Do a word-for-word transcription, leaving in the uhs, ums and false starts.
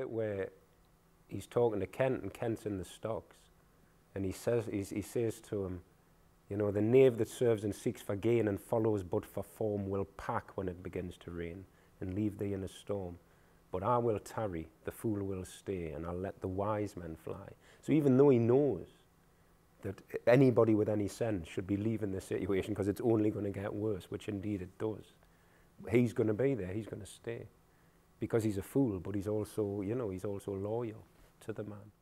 bit where he's talking to Kent, and Kent's in the stocks, and he says, he's, he says to him, you know, the knave that serves and seeks for gain and follows but for form will pack when it begins to rain and leave thee in a storm. But I will tarry, the fool will stay, and I'll let the wise men fly. So even though he knows that anybody with any sense should be leaving this situation because it's only going to get worse, which indeed it does, he's going to be there, he's going to stay. Because he's a fool, but he's also, you know, he's also loyal to the man.